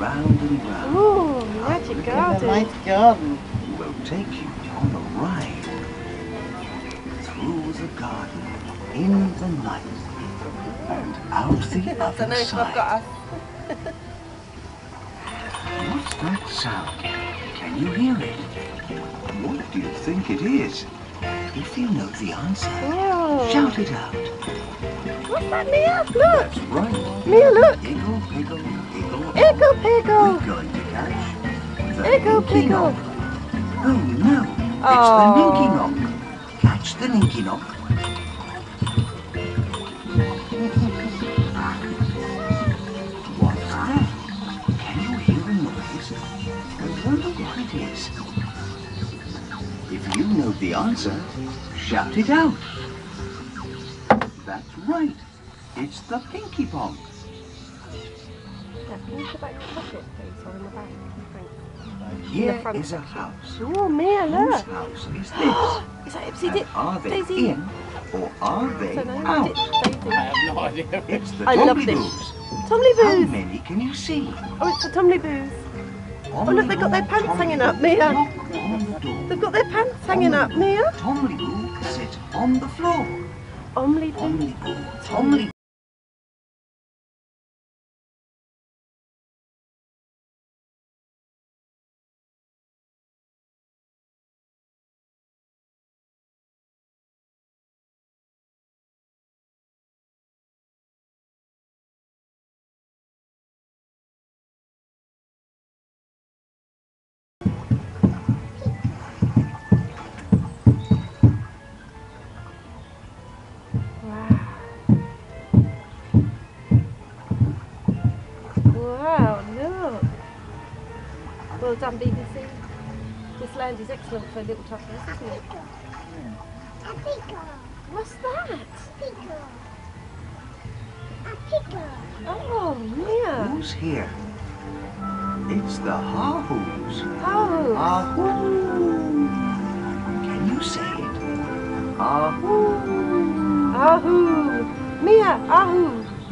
round and round. Ooh, magic garden. The Night Garden. We'll take you on a ride through the garden, in the night, and out the other side. What's that sound? Can you hear it? What do you think it is? If you know the answer, shout it out. What's that, Mia? Look! That's right. Mia, look! Iggle Piggle, Iggle. Iggle Piggle! We're going to catch the Iggle Ninky Piggle. Nonk. Oh no, it's the Ninky Nonk. Catch the Ninky Nonk. What's that? Can you hear the noise? I wonder what it is. If you know the answer, shout it out. That's right. It's the Pinky Ponk. Can you put that in your pocket, please, or in the back? Here is a house. Oh, Mia, look. Whose house is this? Is that Ipsy Dick? Are they in or are they out? I have no idea. It's the Tombliboos. Tombliboos. How many can you see? Oh, it's the Tombliboos. Oh look, they've got their pants hanging up, Mia. They've got their pants hanging up, Mia. Tombly sit on the floor. Omily, Tombly. Well done, BBC. This land is excellent for little toddlers, isn't it? A piggle. What's that? A piggle. A piggle. Oh, yeah. Who's here? It's the Haahoos. Haahoos. Haahoos. Can you say it? Haahoos. Haahoos. Mia, Haahoos.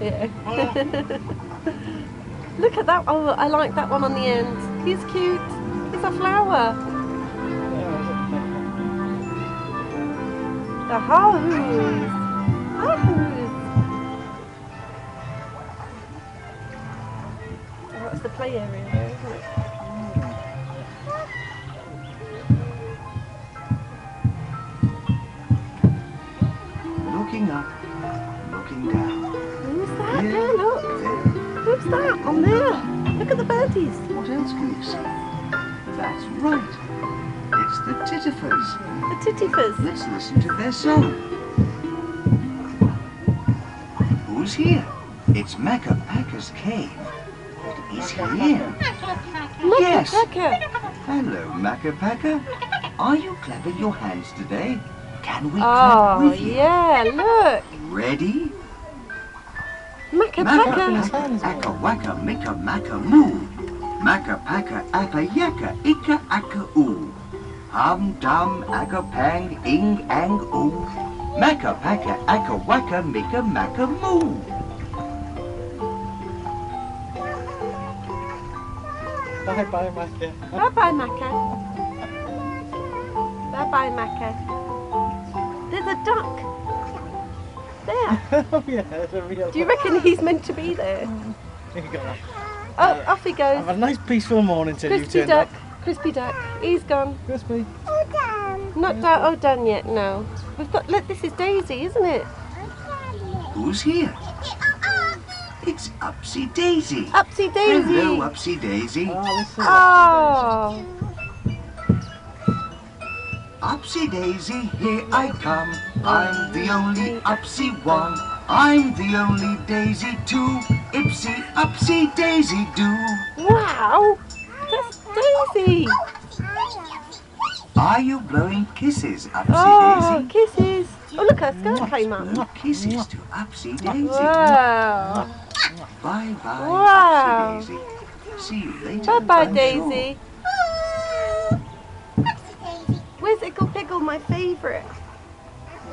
The Haahoos. Yeah. Look at that! Oh, I like that one on the end. He's cute. He's a flower. The Haahoos. Haahoos. That's the play area, there, isn't it? Looking up, looking down. Who's that? Yeah, there, look. There. Who's that on there? Look at the birdies. What else can you see? That's right. It's the Tittifers. The Tittifers. Let's listen to their song. Who's here? It's Makka Pakka's cave. He's here. Yes. Hello, Makka Pakka. Are you clapping your hands today? Can we clap with you? Oh, yeah, look. Ready? Makka Pakka, akka wakka, mikka makka moo. Makka Pakka, akka yakka, ikka akka oo. Hum dum, akka pang, ing ang oo. Makka Pakka, akka wakka, mikka makka moo. Bye bye Makka. Bye bye Makka. Bye bye Makka. There's a duck. There. Oh, yeah, that's a real. Do you reckon he's meant to be there? Here you go. Oh, off he goes. Have a nice peaceful morning till you turn up. Crispy duck. He's gone. Crispy. All done. Not done. Oh, done yet? No. We've got. Look, this is Daisy, isn't it? Who's here? It's Upsy Daisy. Upsy Daisy. Hello, Upsy Daisy. Oh. Upsy Daisy, here I come. I'm the only Upsy one. I'm the only Daisy too. Ipsy, Upsy, Daisy do. Wow, that's Daisy. Are you blowing kisses, Upsy Daisy? Oh, kisses. Oh, look, her skirt came up. Kisses to Upsy Daisy. Wow. Bye bye, wow. Upsy Daisy. See you later. Bye bye, Daisy. Sure. Where's Iggle Piggle, my favourite?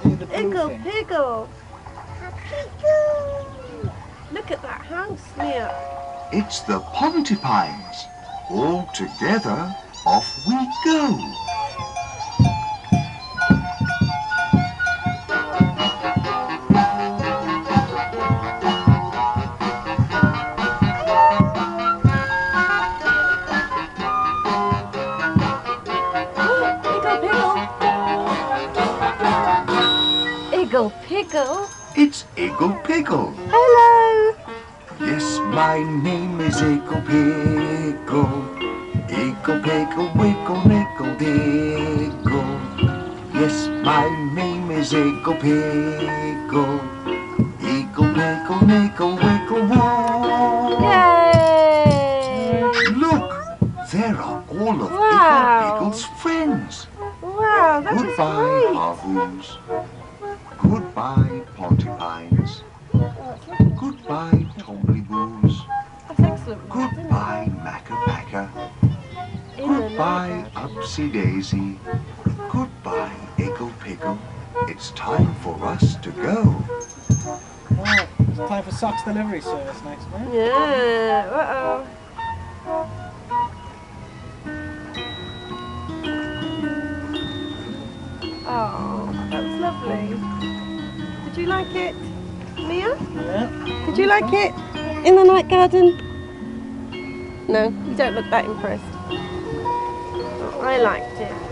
Iggle Piggle! Look at that house, Leo. It's the Pontipines. All together, off we go. It's Iggle Piggle. Hello. Yes, my name is Iggle Piggle. Iggle Piggle, wiggle, wiggle, diggle. Yes, my name is Iggle Piggle. Iggle Piggle, wiggle, wiggle, wiggle. Yay! Look, there are all of Iggle Piggle's friends. Wow, that is great. Haahoos. Goodbye, Pontipines. Goodbye, Tombliboos. Goodbye, Makka Pakka. Goodbye, Upsy Daisy. Goodbye, Iggle Piggle. It's time for us to go. Wow, it's time for Socks Delivery Service next month. Yeah, Oh, that's lovely. Did you like it, Mia? Yeah. Did you like it in the night garden? No, you don't look that impressed. I liked it.